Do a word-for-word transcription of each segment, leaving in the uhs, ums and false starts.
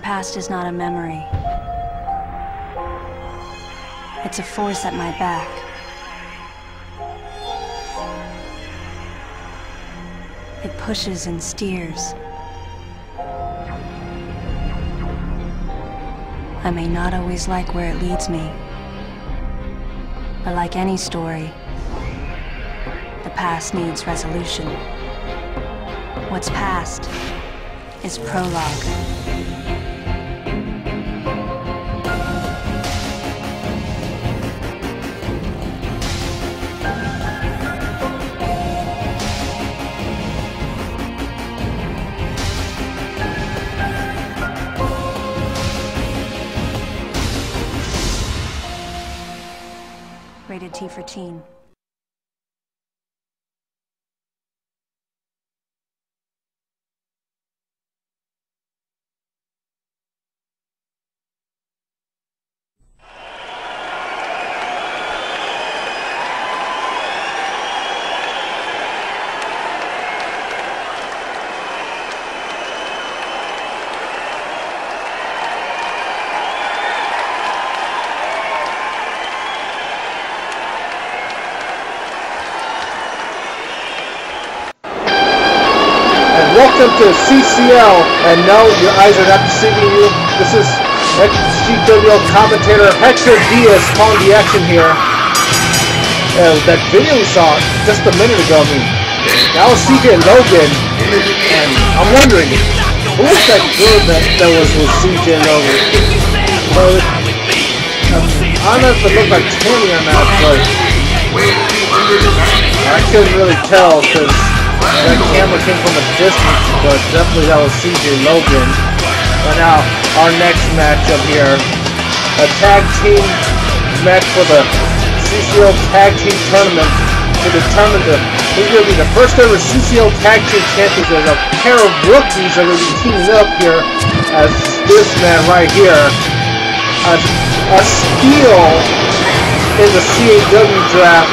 past is not a memory. It's a force at my back. It pushes and steers. I may not always like where it leads me, but like any story, the past needs resolution. What's past is prologue. T for teen. Welcome to C C L, and no, your eyes are not deceiving you. This is X G W L commentator Hector Diaz calling the action here. And that video we saw just a minute ago, I mean, that was C J Logan, and I'm wondering, who was that girl that, that was with C J Logan? Well, I don't know if it looked like Tammy or not, but I couldn't really tell, because that camera came from a distance, but definitely that was C J Logan. And now, our next matchup here, a tag team match for the C C L Tag Team Tournament to determine the, who will be the first ever C C L Tag Team Champions. There's a pair of rookies that will be teaming up here as this man right here, a, a steal in the C A W draft,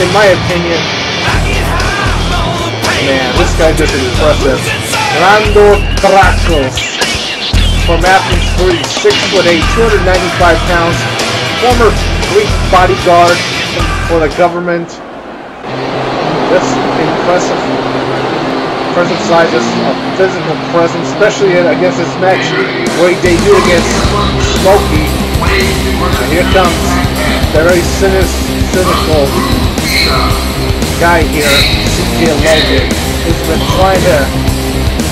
in my opinion. Man, this guy just impressive. Randor Drakos from Athens, six foot eight, two hundred ninety-five pounds, former Greek bodyguard for the government. That's impressive, impressive size, a physical presence, especially against this match where he debuted against Smokey. And here comes the very cynical guy here. C J Logan has been trying to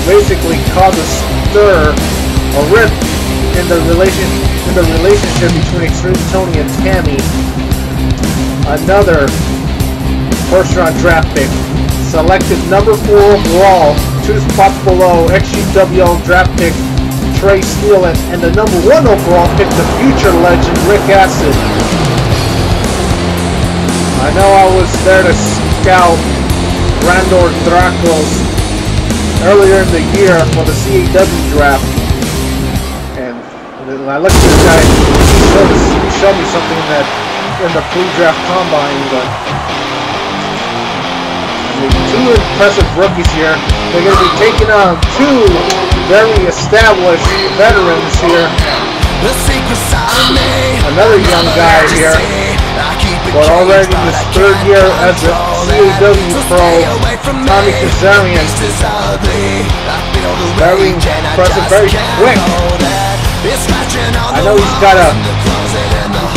basically cause a stir, a rip in the relation in the relationship between Extreme Tony and Tammy. Another first-round draft pick, selected number four overall, two spots below X G W L draft pick Trey Steele and, and the number one overall pick, the future legend Rick Acid. I know I was there to scout Randor Drakos earlier in the year for the C A W draft, and when I looked at this guy, he showed, us, he showed me something that in the pre-draft combine. But I mean, two impressive rookies here. They're going to be taking on two very established veterans here. Another young guy here, but already in his third year as a C A W pro, Tommy Kazarian. Very impressive, very quick. I know he's got a...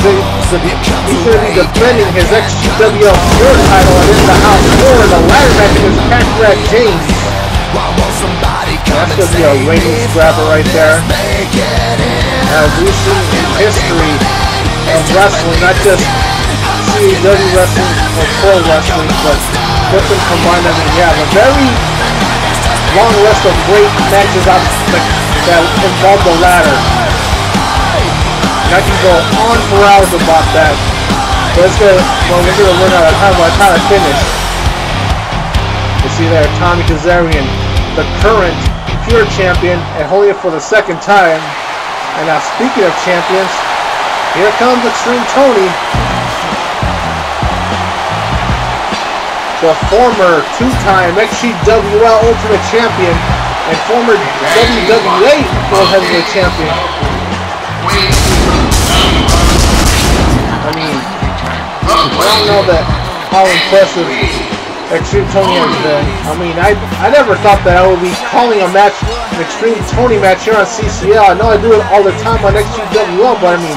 He's going to be defending his X G W L Pure title and in the house four in the latter match against Patrick James. That's going to be a ratings grabber right there. Uh, we've seen history of wrestling, not just C A W wrestling or pro wrestling, but different combined. I mean, we have a very long list of great matches out the, that involve the latter. And I can go on for hours about that, but it's gonna, well, we're gonna run out of time by the time I finish. You see there, Tommy Kazarian, the current Pure champion, and holding it for the second time. And now, speaking of champions, here comes Extreme Tony, the former two-time X G W L Ultimate Champion, and former W W A World Heavyweight Champion. I mean, I don't know that how impressive Extreme Tony has been. I mean, I I never thought that I would be calling a match, an Extreme Tony match here on C C L. I know I do it all the time on X G W L, but I mean,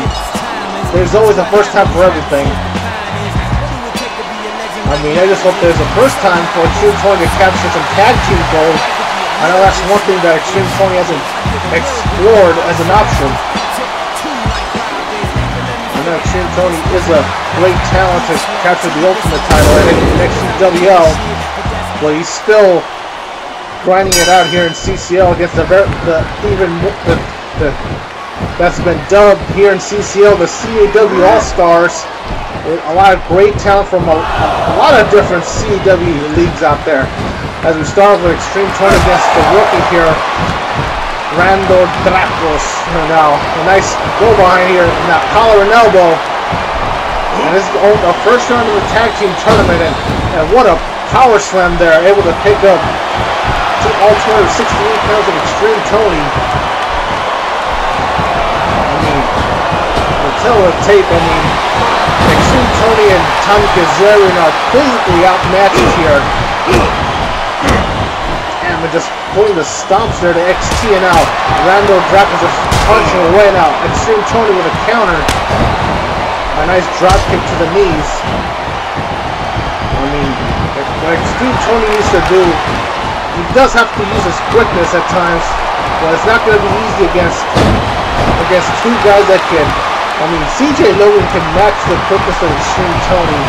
there's always a first time for everything. I mean, I just hope there's a first time for Extreme Tony to capture some tag team gold. I know that's one thing that Extreme Tony hasn't explored as an option. I know Extreme Tony is a great talent to capture the Ultimate title at X G W L, but he's still grinding it out here in C C L against the, the even the, the that's been dubbed here in C C L the C A W All Stars. A lot of great talent from a, a lot of different C W leagues out there. As we start with Extreme Tony against the rookie here, Randor Drakos. Now, a nice go behind here, now collar and elbow. And this is the first round of the tag team tournament, and, and what a power slam there, able to pick up all two hundred sixty-eight pounds of Extreme Tony. I mean, the tail of tape, I mean. Extreme Tony and Tommy Kazarian are completely outmatched here. And we're just pulling the stomps there to X T, and now Randor Drakos is punching away now. Extreme Tony with a counter. A nice drop kick to the knees. I mean, what Extreme Tony used to do, he does have to use his quickness at times, but it's not going to be easy against against two guys that can. I mean, C J Logan can match the quickness of Extreme Tony,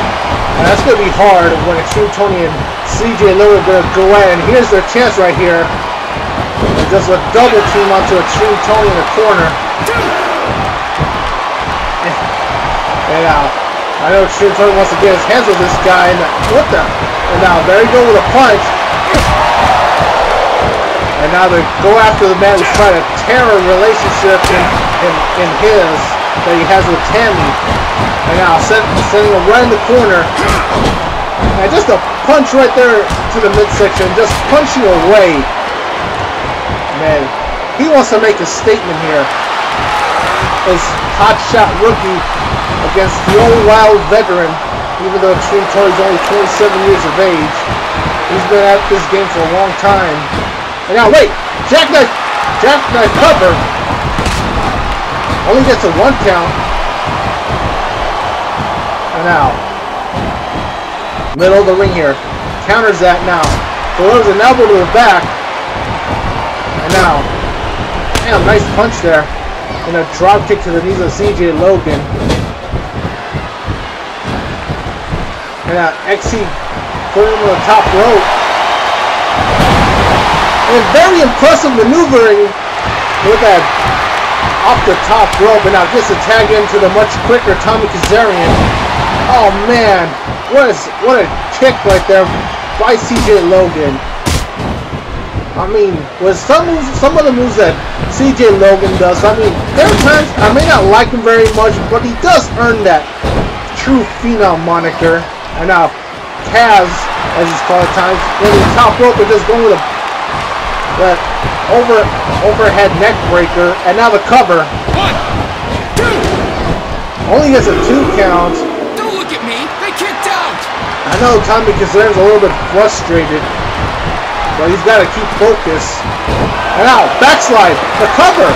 and that's going to be hard when Extreme Tony and C J Logan are going to go at it. And here's their chance right here. And just a double team onto Extreme Tony in the corner. And now, uh, I know Extreme Tony wants to get his hands on this guy. And what the? And now, there you go with a punch. And now they go after the man who's trying to tear a relationship in, in, in his. That he has with Tammy, and now send, sending him right in the corner, and just a punch right there to the midsection, just punching away. Man, he wants to make a statement here. His hotshot rookie against the old wild veteran, even though Extreme Tony's only twenty-seven years of age, he's been at this game for a long time. And now wait, jackknife, jackknife cover. Only gets a one count. And now, middle of the ring here. Counters that now. Throws an elbow to the back. And now, damn, nice punch there. And a drop kick to the knees of C J Logan. And now, X C put him on the top rope. And very impressive maneuvering with that. Off the top rope, and now gets a tag into the much quicker Tommy Kazarian. Oh man, what is what a kick right there by C J Logan. I mean, with some some of the moves that C J Logan does, I mean, there are times I may not like him very much, but he does earn that true phenom moniker. And now Kaz, as he's called at times, in the top rope and just going with a that over overhead neck breaker, and now the cover. One, two. Only gets a two count. Don't look at me, they kicked out. I know Tommy Kazarian's a little bit frustrated, but he's got to keep focus. And now backslide, the cover.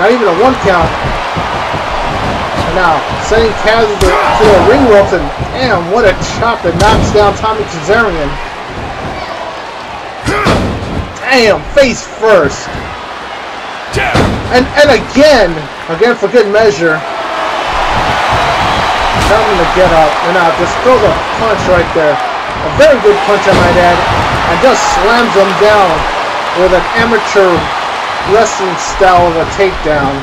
Not even a one count. And now sending Kaz to the, to the ring ropes, and damn, what a chop that knocks down Tommy Kazarian. Damn, face first. And and again, again for good measure. Tell him to get up, and now just throws a punch right there. A very good punch, I might add. And just slams him down with an amateur wrestling style of a takedown.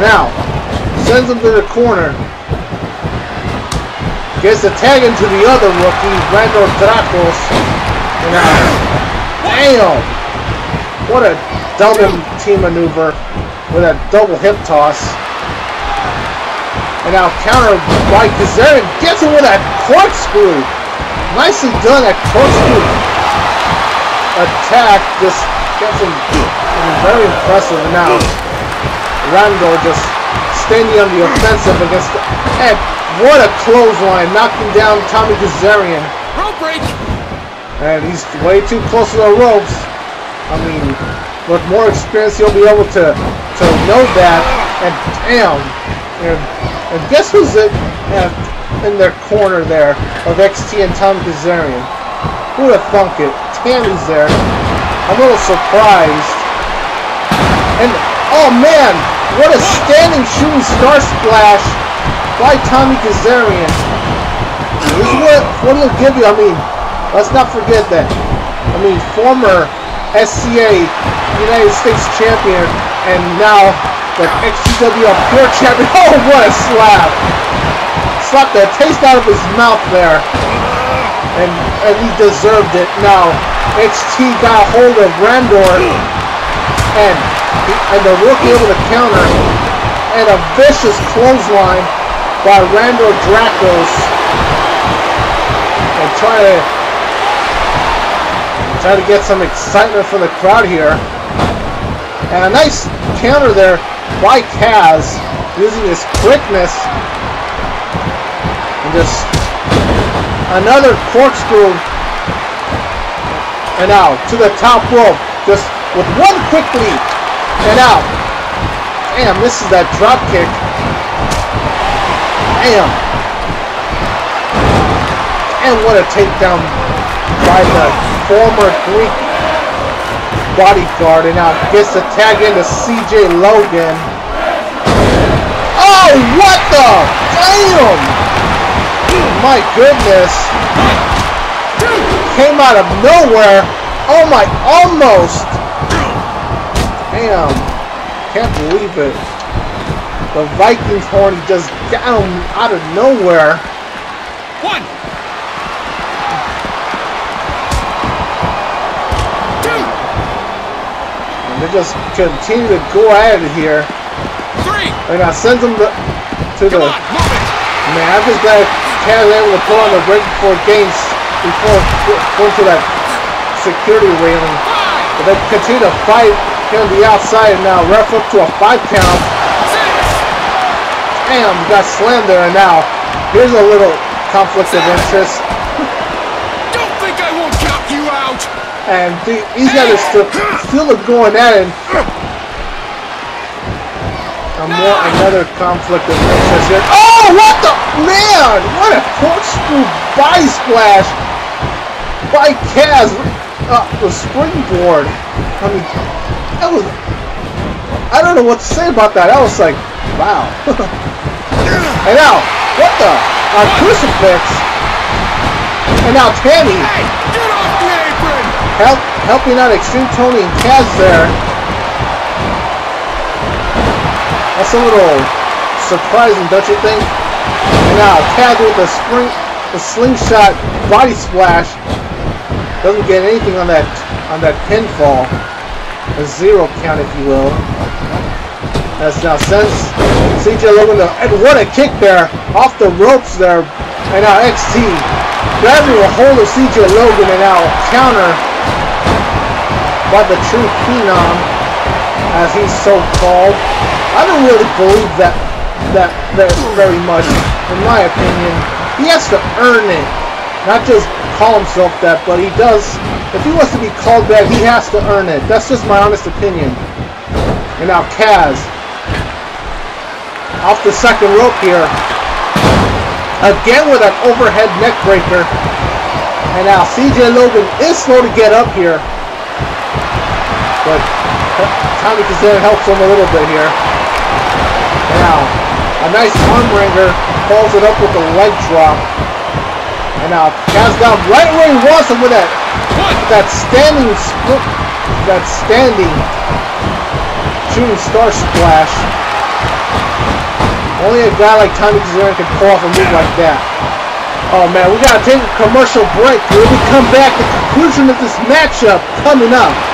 And now, sends him to the corner. Gets a tag into the other rookie, Randor Drakos. Now, damn! What a double team maneuver with a double hip toss. And now counter by Kazarian, gets him with a corkscrew. Nicely done at close to attack. Just gets him very impressive. Now Randor just standing on the offensive against the head. What a clothesline, knocking down Tommy Kazarian. Rope break. And he's way too close to the ropes. I mean, with more experience, he'll be able to to know that. And damn. And, and guess who's it? Yeah, in their corner there of X T and Tommy Kazarian. Who'd have thunk it? Tammy's there. I'm a little surprised. And oh man, what a standing shooting star splash by Tommy Kazarian. This is what, what he'll give you. I mean, let's not forget that. I mean, former S C A United States champion and now the X G W L pure champion. Oh, what a slap! Slapped that taste out of his mouth there, and and he deserved it. Now X T got hold of Randor, and and the rookie able to counter, and a vicious clothesline by Randor Drakos, and try to try to get some excitement from the crowd here, and a nice counter there by Kaz using his quickness. Just another corkscrew, and out to the top rope, just with one quick leap, and out. Damn, this is that drop kick. Damn. And what a takedown by the former Greek bodyguard, and out gets the tag into C J Logan. Oh, what the? Damn! My goodness, came out of nowhere. Oh my, almost. Damn, can't believe it. The Vikings horn just down out of nowhere. One, two, and they just continue to go at it here. Three, and I send them to, to the. On, man, I'm just glad Kaz was able to pull on the ring before games before going to that security railing. But they continue to fight here on the outside, and now ref up to a five count. Damn, got slammed there, and now here's a little conflict of interest. Don't think I won't count you out. And the, these guys are still, still going at it. And more another conflict of interest here. Oh! What the, man, what a corkscrew body splash by Kaz, uh, the springboard. I mean, that was, I don't know what to say about that. I was like, wow. And now, what the, a crucifix. And now Tammy, hey, get off the apron. Help, helping out Extreme Tony and Kaz there. That's a little surprising, don't you think? And now Kaz with a spring, a slingshot body splash, doesn't get anything on that on that pinfall, a zero count, if you will. That's now since C J Logan, and what a kick there off the ropes there, and now X T grabbing a hold of C J Logan, and now counter by the true phenom, as he's so called. I don't really believe that. That very much, in my opinion. He has to earn it, not just call himself that. But he does. If he wants to be called that, he has to earn it. That's just my honest opinion. And now Kaz off the second rope here, again with an overhead neck breaker. And now C J Logan is slow to get up here, but Tommy Kazarian helps him a little bit here. And now a nice armbringer, follows it up with a leg drop. And now Kaz down right where he wants him with that, with that standing split, that standing shooting star splash. Only a guy like Tommy Kazarian can pull off a move like that. Oh man, we gotta take a commercial break. When we come back, the conclusion of this matchup coming up.